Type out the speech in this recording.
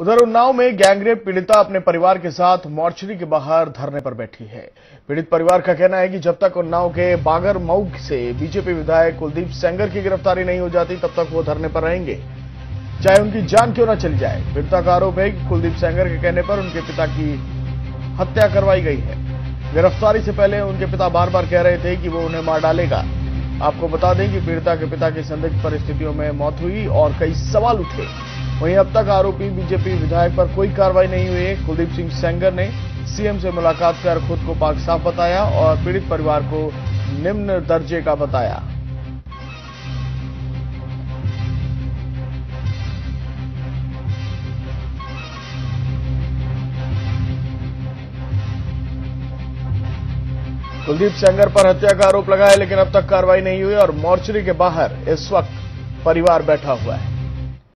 उधर उन्नाव में गैंगरेप पीड़िता अपने परिवार के साथ मोर्चरी के बाहर धरने पर बैठी है। पीड़ित परिवार का कहना है कि जब तक उन्नाव के बागर मऊ से बीजेपी विधायक कुलदीप सेंगर की गिरफ्तारी नहीं हो जाती तब तक वो धरने पर रहेंगे, चाहे उनकी जान क्यों ना चली जाए। पीड़िता का आरोप है कि कुलदीप सेंगर के कहने पर उनके पिता की हत्या करवाई गई है। गिरफ्तारी से पहले उनके पिता बार बार कह रहे थे कि वो उन्हें मार डालेगा। आपको बता दें कि पीड़िता के पिता की संदिग्ध परिस्थितियों में मौत हुई और कई सवाल उठे। वहीं अब तक आरोपी बीजेपी विधायक पर कोई कार्रवाई नहीं हुई है। कुलदीप सिंह सेंगर ने सीएम से मुलाकात कर खुद को पाक साफ बताया और पीड़ित परिवार को निम्न दर्जे का बताया। कुलदीप सेंगर पर हत्या का आरोप लगा है, लेकिन अब तक कार्रवाई नहीं हुई और मोर्चरी के बाहर इस वक्त परिवार बैठा हुआ है।